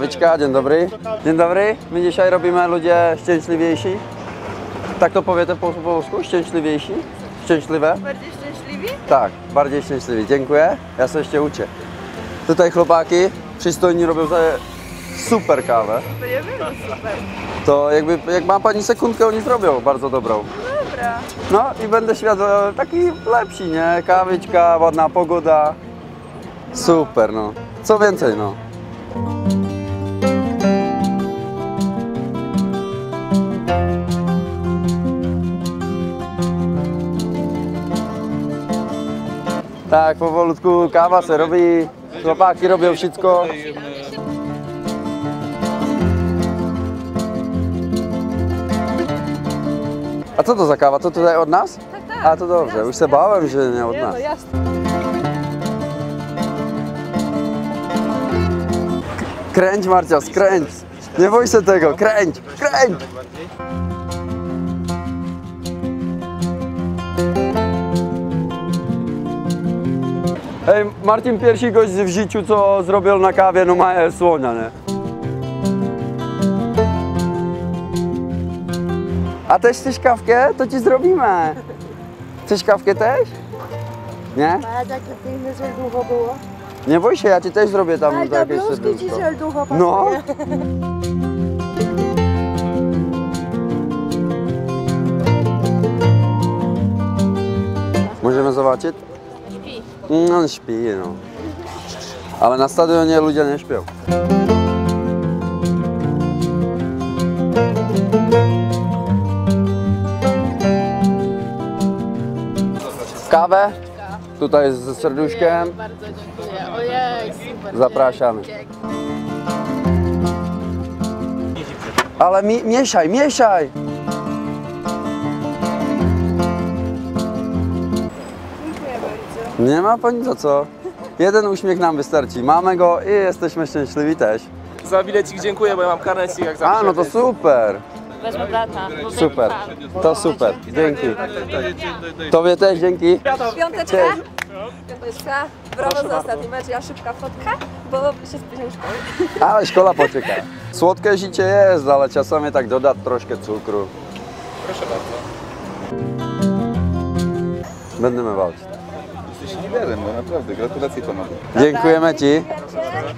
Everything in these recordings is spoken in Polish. Prawiczka, dzień dobry. Dzień dobry, my dzisiaj robimy ludzie szczęśliwiejsi. Tak to powiedzę po polsku, szczęśliwiejsi, szczęśliwe. Bardziej szczęśliwi? Tak, bardziej szczęśliwi, dziękuję, ja się jeszcze uczę. Tutaj chłopaki przystojni robią super kawę. To ja wiem, że super. To jak ma pani sekundkę, oni zrobią bardzo dobrą. Dobra. No i będę świat taki lepszy, nie? Kawiczka, ładna pogoda. Super, no. Co więcej, no. Tak, powolutku kawa se robi, chłopaki robią wszystko. A co to za kawa? To tutaj od nas? Tak, tak. A to dobrze, już se bałem, że nie od nas. Kręć, Marcia, skręć! Nie bój się tego, kręć, kręć! Ej, Marcin, pierwszy gość w życiu, co zrobił na kawie, no ma słonia, nie? A też chcesz kawkę? To ci zrobimy! Chcesz kawkę też? Nie? A takie piękne żelducho było. Nie bój się, ja ci też zrobię tam jakieś żelducho. No! Możemy zobaczyć? Śpi. No, śpi, no. Ale na stadionie ludzie nie śpią. Kawę tutaj z serduszkiem. Dziękuję, bardzo dziękuję. Ojej, super. Zapraszamy. Ale mieszaj, mieszaj! Dziękuję bardzo. Nie ma pani za co. Jeden uśmiech nam wystarczy. Mamy go i jesteśmy szczęśliwi też. Za bilecik dziękuję, bo ja mam karnecik jak zawsze. A, no to super. Weźmy brata. Super, to super, dzięki. Tobie też dzięki. Piąteczka, piąteczka, brawo za ostatni mecz, ja szybka fotka, bo się spóźniam szkoły. Ale szkoła poczeka. Słodkie życie jest, ale czasami tak dodać troszkę cukru. Proszę bardzo. Będziemy walczyć. Jesteś liderem, no naprawdę, gratulacje panowie. Dziękujemy ci.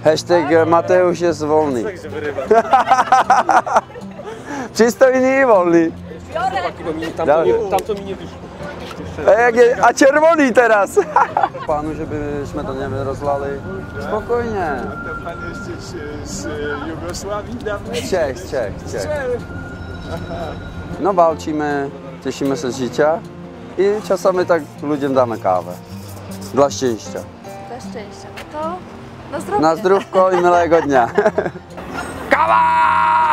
Hashtag Mateusz jest wolny. Przystojni i wolni. Tamto mi nie wyszło. A czerwoni teraz! Panu, żebyśmy to nie rozlali. Spokojnie. A to pan jesteś z Jugosławii dawno? Czech. No walczymy, cieszymy się z życia i czasami tak ludziom damy kawę. Dla szczęścia. Dla szczęścia. To na zdrówko i miłego dnia. Kawa!